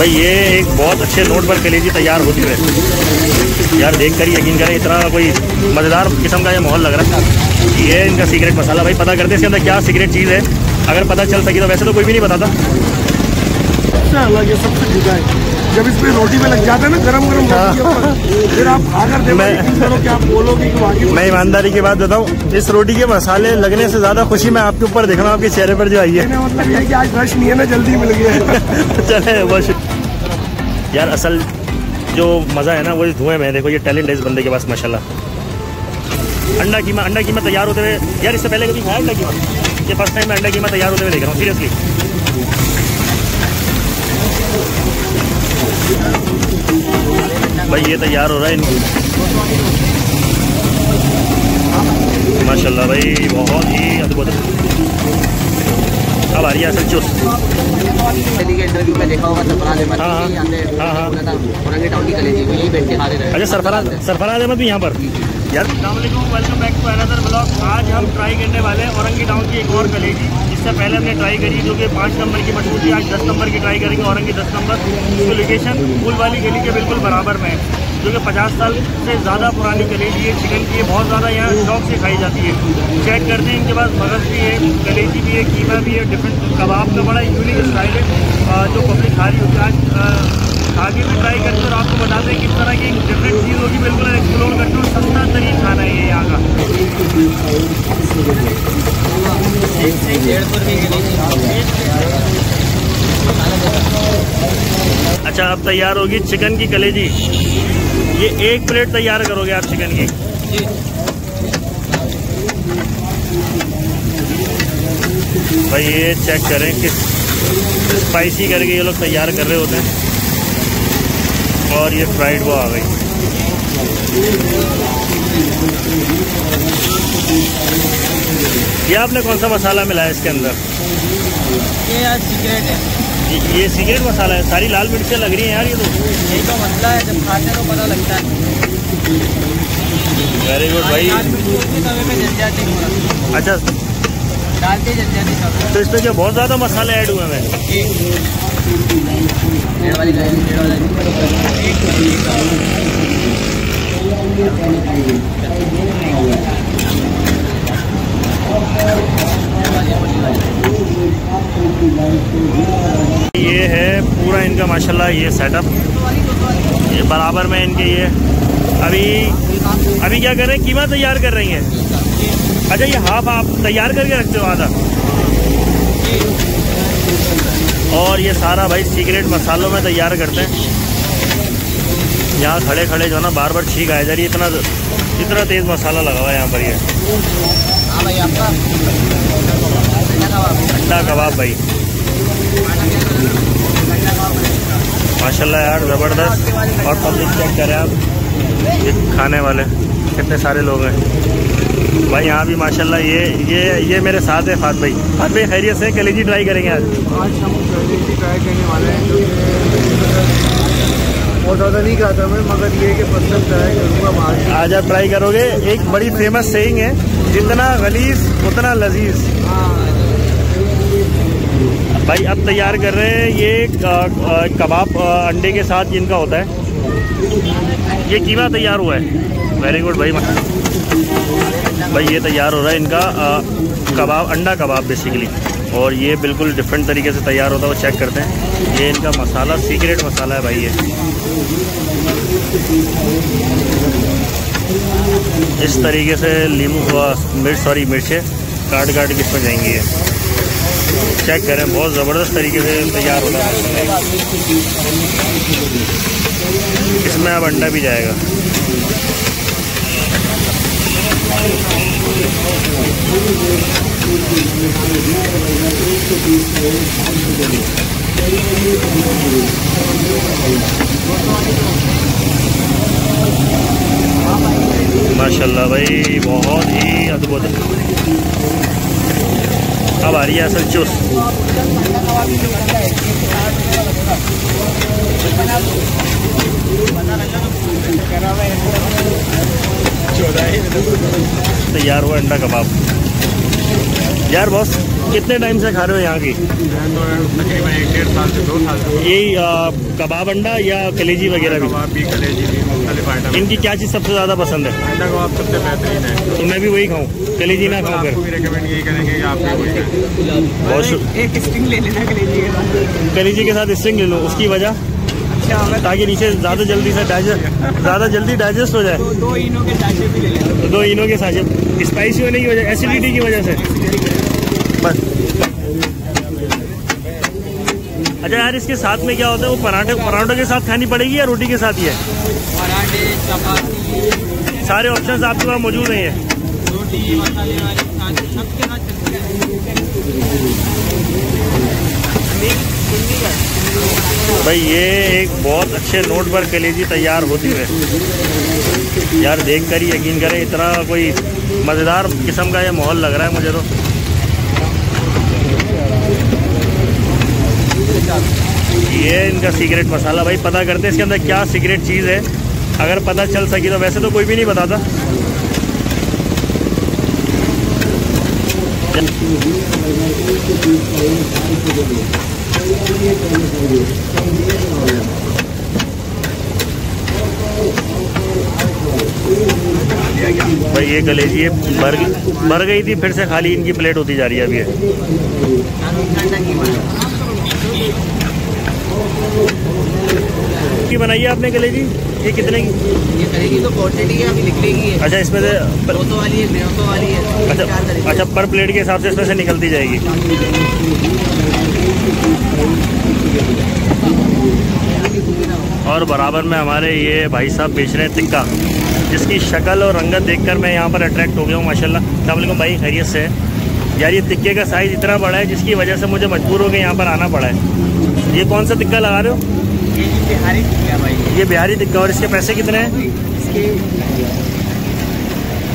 भाई ये एक बहुत अच्छे नोट पर कलेजी तैयार होती है यार, देख कर ही यकीन करें इतना कोई मज़ेदार किस्म का ये माहौल लग रहा है। ये इनका सीक्रेट मसाला भाई, पता करते हैं इसके अंदर क्या सीक्रेट चीज़ है, अगर पता चल सके तो। वैसे तो कोई भी नहीं बताता। अच्छा अलग ये सबसे जुदा है, जब इसमें रोटी में लग जाता है ना गरम गरम फिर आप खाकर देखो। मैं ईमानदारी की बात बताऊं, इस रोटी के मसाले लगने से ज्यादा खुशी मैं आपके ऊपर देख रहा हूँ, आपके चेहरे पर जो आई है। मतलब ये कि आज रश नहीं है ना, जल्दी मिल गया। चले बस यार, असल जो मजा है ना वो इस धुएं में। देखो ये टैलेंट है इस बंदे के पास माशाल्लाह। अंडा कीमा, अंडा कीमा तैयार होते हुए यार, इससे पहले कभी खाया अंडा कीमा? ये फर्स्ट टाइम मैं अंडा कीमा तैयार होते हुए देख रहा हूँ सीरियसली भाई। ये तैयार हो रहा है इनकी माशाल्लाह भाई, बहुत ही अद्भुत। अब आ रही है इंटरव्यू में देखा होगा सरफराज अहमद। ओरंगी टाउन की कलेजी यही बैठ के खा रहे थे। अच्छा सरफराज अहमद भी यहाँ पर। Welcome back to another blog. आज हम ट्राई करने वाले हैं ओरंगी टाउन की एक और कलेजी। इससे पहले हमने ट्राई करी जो कि 5 नंबर की मशहूर थी, आज 10 नंबर की ट्राई करेंगे ओरंगी 10 नंबर। इसकी लोकेशन फूल वाली गली के बिल्कुल बराबर में है, जो कि 50 साल से ज़्यादा पुरानी कलेजी है चिकन की। बहुत ज़्यादा यहाँ शौक से खाई जाती है। चेक करते हैं, इनके पास मगज भी है, कलेजी भी है, कीमा भी है, डिफरेंट कबाब का बड़ा यूनिक स्टाइल है जो पब्लिक खा रही होती है। आज आगे भी ट्राई करते और आपको बताते हैं किस तरह की डिफरेंट चीज़ होगी। बिल्कुल एक्सप्लोर करते हो, सस्ता तरीन खाना है यहाँ का। 1 से 150 रुपये के। अच्छा आप तैयार होगी चिकन की कलेजी। ये एक प्लेट तैयार करोगे आप चिकन की? भाई ये चेक करें किस स्पाइसी करके ये लोग तैयार कर रहे होते हैं। और ये फ्राइड वो आ गई। ये आपने कौन सा मसाला मिलाया इसके अंदर? ये यार सीक्रेट है, ये सीक्रेट मसाला है। सारी लाल मिर्चें लग रही हैं यार, ये तो यही तो मसला है, जब खाते तो पता लगता है। वेरी गुड भाई। अच्छा डालते जल जाते हैं तो इसमें जो बहुत ज़्यादा मसाले ऐड हुए हैं। ये है पूरा इनका माशाल्लाह ये सेटअप। ये बराबर में इनके ये अभी क्या कर रहे हैं? कीमा तैयार कर रही हैं। अच्छा ये हाफ आप तैयार करके रखते हो आधा? और ये सारा भाई सीक्रेट मसालों में तैयार करते हैं। यहाँ खड़े खड़े जो है ना बार बार छींक आ जा रही है, इतना तेज़ मसाला लगा हुआ है यहाँ पर। ये अंडा कबाब भाई माशाल्लाह यार ज़बरदस्त। और पब्लिक चेक करें आप ये खाने वाले कितने सारे लोग हैं भाई यहाँ भी माशाल्लाह। ये मेरे साथ है फात भाई खैरियत से? कलेजी ट्राई करेंगे आज हम कलेजी ट्राई करने वाले हैं। बहुत ज़्यादा नहीं खाता मैं, मगर ये कि पसंद ट्राई करूँगा। आज आप ट्राई करोगे। एक बड़ी फेमस सेइंग है, जितना गलीज उतना लजीज। भाई अब तैयार कर रहे हैं ये कबाब अंडे के साथ जिनका होता है। ये कीमा तैयार हुआ है। वेरी गुड भाई। भाई ये तैयार हो रहा है इनका कबाब, अंडा कबाब बेसिकली। और ये बिल्कुल डिफरेंट तरीके से तैयार होता है, वो चेक करते हैं। ये इनका मसाला सीक्रेट मसाला है भाई। ये इस तरीके से नींबू मिर्चें काट के इसमें जाएंगी। चेक करें, बहुत ज़बरदस्त तरीके से तैयार हो रहा है। इसमें अब अंडा भी जाएगा। माशाल्लाह भाई बहुत ही अद्भुत। अब आ रही है असल चुस्त। तैयार हुआ अंडा कबाब यार। बहुत कितने टाइम से खा रहे हो यहाँ की? तकरीबन 1-1.5 साल से 2 साल से। यही कबाब अंडा या कलेजी वगैरह? कबाब भी, कलेजी भी, मुख्तलिफ आइटम। इनकी क्या चीज़ सबसे ज़्यादा पसंद है? अंडा कबाब सबसे बेहतरीन है। तो मैं भी वही खाऊँ, कलेजी ना खाऊँ? आपको भी रिकमेंड यही करेंगे कि आप एक स्टिंग ले लेना कलेजी के साथ। कलेजी के साथ स्टिंग ले लो, उसकी वजह ताकि नीचे ज़्यादा जल्दी से डाइजेस्ट हो जाए। दो इनो के साचे भी ले लें। दो इनो के साचे स्पाइसी होने की वजह, एसिडिटी की वजह से बस। अच्छा यार, इसके साथ में क्या होता है? वो पराठों के साथ खानी पड़ेगी या रोटी के साथ ही है? पराठे, चपाती, सारे ऑप्शंस आपके पास मौजूद नहीं है? रोटी, मसाले वाली, सबके साथ चलती है भाई। ये एक बहुत अच्छे नोट पर कलेजी तैयार होती है यार, देखकर ही यकीन करें, इतना कोई मज़ेदार किस्म का ये माहौल लग रहा है मुझे तो। ये इनका सीक्रेट मसाला, भाई पता करते हैं इसके अंदर क्या सीक्रेट चीज़ है, अगर पता चल सकी तो। वैसे तो कोई भी नहीं बताता। भाई ये कलेजी भर गई थी, फिर से खाली इनकी प्लेट होती जा रही है अभी है। बनाइए आपने कलेजी, ये कितने की? ये कलेजी तो क्वांटिटी है अभी निकलेगी है। अच्छा, इसमें से 200 वाली है, 150 वाली है। अच्छा, पर प्लेट के हिसाब से इसमें से निकलती जाएगी। और बराबर में हमारे ये भाई साहब बेच रहे हैं टिक्का, जिसकी शक्ल और रंगत देखकर मैं यहाँ पर अट्रैक्ट हो गया हूँ माशाल्लाह। अस्सलामुअलैकुम भाई, खैरियत से है? यार ये टिक्के का साइज़ इतना बड़ा है जिसकी वजह से मुझे मजबूर हो गया यहाँ पर आना पड़ा है। ये कौन सा टिक्का लगा रहे हो? ये बिहारी टिक्का भाई, ये बिहारी टिक्का। और इसके पैसे कितने हैं?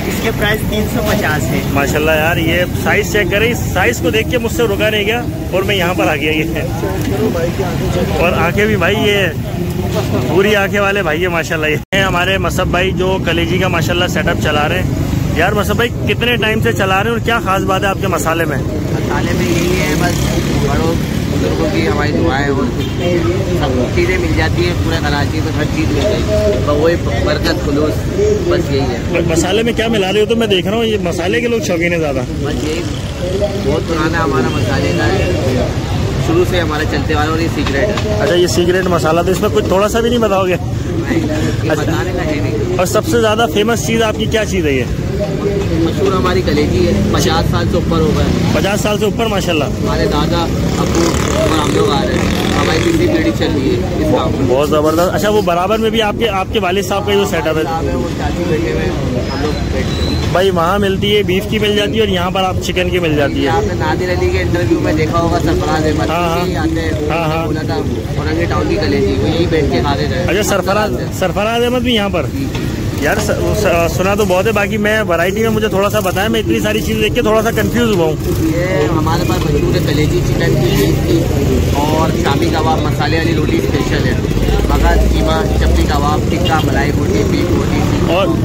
इसके प्राइस 350 है माशाल्लाह। यार ये साइज़ चेक करें, इस साइज़ को देख के मुझसे रुका नहीं गया और मैं यहाँ पर आ गया। ये और आँखें भी भाई, ये पूरी आँखें वाले भाई है माशाल्लाह। ये हमारे मसब भाई जो कलेजी का माशाल्लाह सेटअप चला रहे हैं। यार मसब भाई, कितने टाइम से चला रहे हैं और क्या खास बात है आपके मसाले में? मसाले में यही है बस, बड़ों बुजुर्गों की हमारी दुआएं और सब चीज़ें मिल जाती है। पूरा कराची में हर चीज़ मिल जाएगी, वही बरकत खुलूस, बस यही है। पर मसाले में क्या मिला रहे हो? तो मैं देख रहा हूँ ये मसाले के लोग शौकीन है ज़्यादा। बस यही बहुत पुराना हमारा मसाले का है, शुरू से हमारा चलते वाला, और ये सीक्रेट है। अच्छा, ये सीक्रेट मसाला, तो इसमें कुछ थोड़ा सा भी नहीं बताओगे? नहीं, बताने का है नहीं। और सबसे ज़्यादा फेमस चीज़ आपकी क्या चीज़ है? ये मशहूर हमारी कलेजी है, 50 साल से ऊपर हो गए। 50 साल से ऊपर माशाल्लाह। हमारे दादा अबू और हम लोग आ रहे हैं, हमारी जिंदगी पीढ़ी चल रही है बहुत ज़बरदस्त। अच्छा, वो बराबर में भी आपके वालिद साहब का जो सेटअप है वो 40 घंटे में हम लोग बैठते हैं भाई। वहाँ मिलती है बीफ की मिल जाती है, और यहाँ पर आप चिकन की मिल जाती है। आपने नादिर अली के इंटरव्यू में देखा होगा, सरफराज अहमद आते हैं, बोला था ओरंगी टाउन की कलेजी, वो यही बैठ के खाते थे। अच्छा, सरफराज अहमद भी यहाँ पर? यार सुना तो बहुत है, बाकी मैं वैरायटी में मुझे थोड़ा सा बताया, मैं इतनी सारी चीज़ देख के थोड़ा सा कंफ्यूज हुआ हूँ। ये हमारे पास मशहूर है कलेजी, चिकन की, बीफ की, और शामी कबाब मसाले वाली रोटी स्पेशल है, बगर कीमा, चपली कबाब, टिक्का, मलाई रोटी, बीफ रोटी। और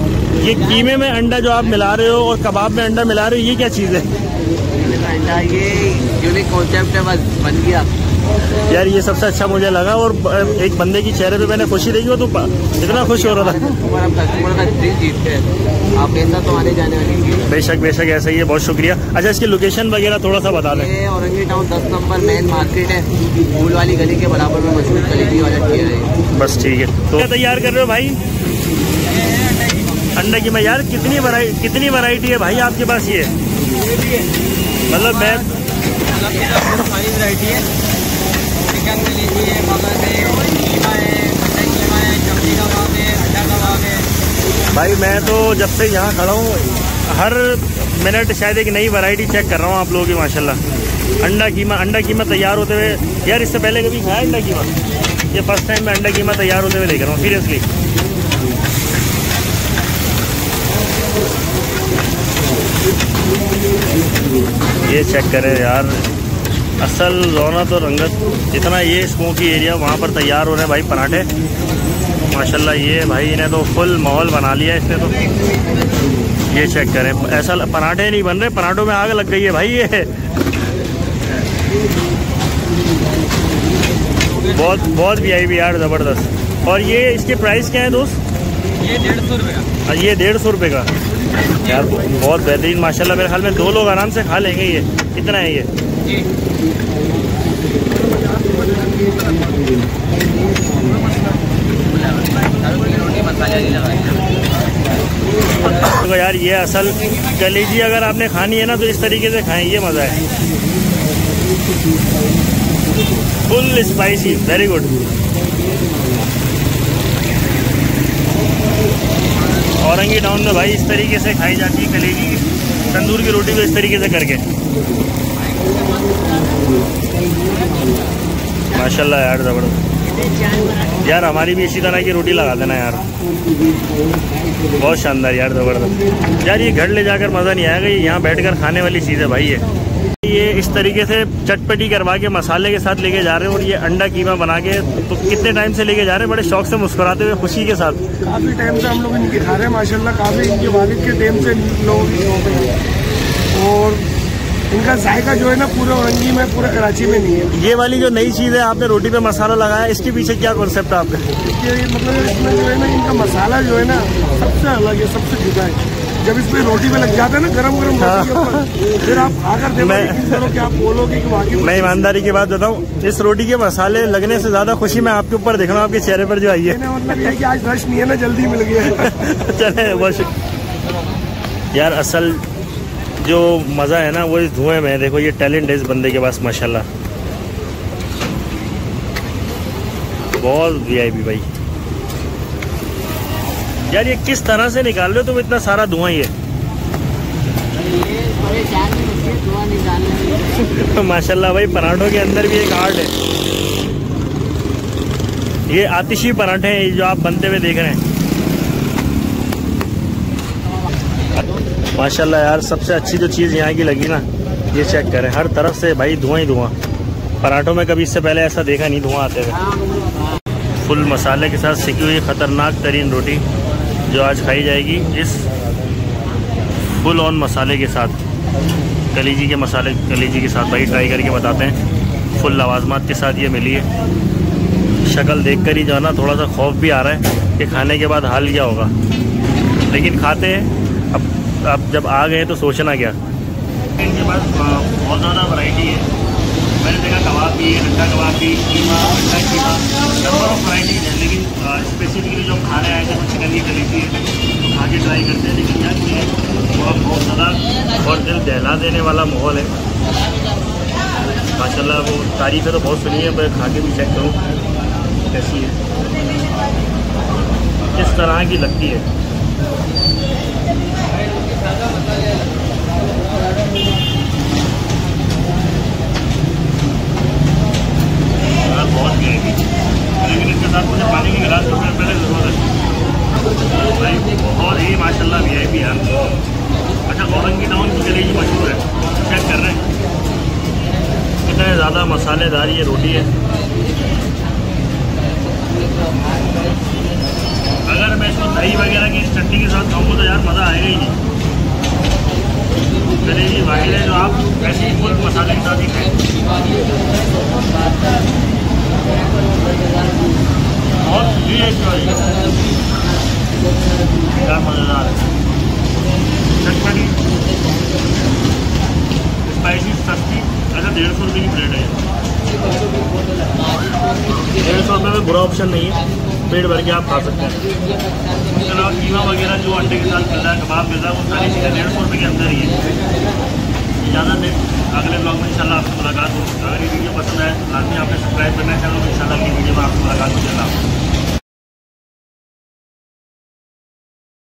ये कीमे में अंडा जो आप मिला रहे हो और कबाब में अंडा मिला रहे हो, ये क्या चीज़ है? अंडा ये यूनिक कॉन्सेप्ट है, बस बन गया यार। ये सबसे अच्छा मुझे लगा, और एक बंदे की चेहरे पे मैंने खुशी देखी, वो तो इतना खुश हो रहा था। आप ऐसा तो आने जाने वाले। बेशक बेशक, ऐसा ही है। बहुत शुक्रिया। अच्छा, इसकी लोकेशन वगैरह थोड़ा सा बता दें। ये Orangi town 10 number main market है, फूल वाली गली के बराबर में मशहूर कलेजी वाला किया है। बस ठीक है। तो क्या तैयार कर रहे हो भाई? अंडा की मैं यार, कितनी वैरायटी है भाई आपके पास? ये मतलब मैं भाई, मैं तो जब से यहाँ खड़ा हूँ हर मिनट शायद एक नई वैरायटी चेक कर रहा हूँ आप लोगों की माशाल्लाह। अंडा कीमा तैयार होते हुए, यार इससे पहले कभी खाया अंडा कीमा? ये फर्स्ट टाइम मैं अंडा कीमा तैयार होते हुए देख रहा हूँ सीरियसली। ये चेक करें यार, असल रौनक और रंगत जितना ये स्मोकी एरिया वहाँ पर तैयार हो रहे हैं भाई पराठे माशाल्लाह। ये भाई इन्हें तो फुल माहौल बना लिया इसने तो। ये चेक करें, ऐसा पराठे नहीं बन रहे, पराठों में आग लग गई है भाई। ये बहुत बहुत भी आई भी यार, ज़बरदस्त। और ये इसके प्राइस क्या है दोस्त? ये 150 रुपये का। ये 150 रुपये का यार, बहुत बेहतरीन माशाल्लाह। मेरे ख्याल में 2 लोग आराम से खा लेंगे ये। कितना है ये? तो यार ये असल कलेजी अगर आपने खानी है ना तो इस तरीके से खाएं, ये मज़ा है। Full spicy, very good. Orangi town में भाई इस तरीके से खाई जाती है कलेजी, तंदूर की रोटी को इस तरीके से करके। माशाल्लाह यार ज़बरदस्त। यार हमारी भी इसी तरह की रोटी लगा देना यार, बहुत शानदार यार, ज़बरदस्त। यार ये घर ले जाकर मज़ा नहीं आएगा, ये यहाँ बैठकर खाने वाली चीज़ है भाई। ये इस तरीके से चटपटी करवा के मसाले के साथ लेके जा रहे हैं। और ये अंडा कीमा बना के तो कितने टाइम से लेके जा रहे हैं, बड़े शौक से मुस्कुराते हुए खुशी के साथ। काफ़ी टाइम से हम लोग इनके खा रहे हैं माशाल्लाह, काफ़ी इनके वालिद के टाइम से लोग हैं। और इनका जायका जो है ना पूरे औरंगी में, पूरे कराची में नहीं है। ये वाली जो नई चीज़ है आपने रोटी पे मसाला लगाया, इसके पीछे क्या कॉन्सेप्ट है आपका? मतलब इसमें जो है ना इनका मसाला जो है ना सबसे अलग है, सबसे जुदा है। जब इसमें रोटी में लग जाता है ना गरम गरम, फिर आप आकर क्या बोलोगे कि मैं ईमानदारी की बात बताऊँ, इस रोटी के मसाले लगने से ज्यादा खुशी मैं आपके ऊपर देख रहा हूँ, आपके चेहरे पर जो आई है। मतलब ये कि आज रश नहीं है ना, जल्दी मिल गया। चले बस यार, असल जो मज़ा है ना वो इस धुएं में। देखो ये टैलेंट है इस बंदे के पास माशाल्लाह, बहुत VIP भाई। यार ये किस तरह से निकाल रहे हो तुम इतना सारा धुआं? ये माशाल्लाह भाई, पराठों के अंदर भी एक आर्ट है। ये आतिशी पराठे हैं जो आप बनते हुए देख रहे हैं। माशाल्लाह यार, सबसे अच्छी जो चीज़ यहाँ की लगी ना, ये चेक करें, हर तरफ से भाई धुआं ही धुआं। पराठों में कभी इससे पहले ऐसा देखा नहीं धुआं आते हुए। फुल मसाले के साथ सिकी हुई ख़तरनाक तरीन रोटी जो आज खाई जाएगी, इस फुल ऑन मसाले के साथ, कलेजी के मसाले, कलेजी के साथ भाई। ट्राई करके बताते हैं। फुल लवाजमात के साथ ये मिली है। शक्ल देखकर ही जाना, थोड़ा सा खौफ भी आ रहा है कि खाने के बाद हाल क्या होगा, लेकिन खाते हैं। अब जब आ गए तो सोचना क्या। इनके पास बहुत ज़्यादा वैरायटी है, मैंने देखा कबाब भी, अंडा कबाब भी, कीमा, अंडा कीमा, नंबर ऑफ वैराइटीज़ है। लेकिन स्पेसिफिकली जो खाने आए थे वो चिकन की कलेजी है, तो खा के ट्राई करते हैं। लेकिन यार ये बहुत ज़्यादा और दिल दहला देने वाला माहौल है माशाल्लाह। वो तारीफ़ें तो बहुत सुनी है, पर खा के भी चेक करूँ कैसी है, किस तरह की लगती है। बहुत गिरेगी, लेकिन इसके साथ मुझे पानी की गिलास तो पहले ज़रूरत है भाई। बहुत ही माशाल्लाह VIP यार। अच्छा, औरंगी टाउन की कलेजी मशहूर है, चेक कर रहे हैं कितने ज़्यादा मसालेदार ये रोटी है। अगर मैं इसको दही वगैरह की चटनी के साथ खाऊँगा तो यार मज़ा आएगा ही नहीं। कलेजी वाहिद है जो आप ऐसे ही फुल मसाले के साथ ही खाएँ। बहुत ही क्या मज़ेदार है, चटपटी, स्पाइसी, सस्ती। अच्छा 150 रुपये की प्लेट है, 150 रुपये में बुरा ऑप्शन नहीं है, पेट भर के आप खा सकते हैं। उसके अलावा कीमा वगैरह जो अंडे के साथ मिल रहा है, कबाब मिल रहा है, वो सारी चीज़ें 150 रुपये के अंदर ही है। इजाज़त है, अगले ब्लॉग में इंशाल्लाह आपसे मुलाकात हो। अगर ये वीडियो पसंद आए तो लाजमी आपने सब्सक्राइब करना है चैनल को, इंशाल्लाह अगली वीडियो में आपसे मुलाकात हो।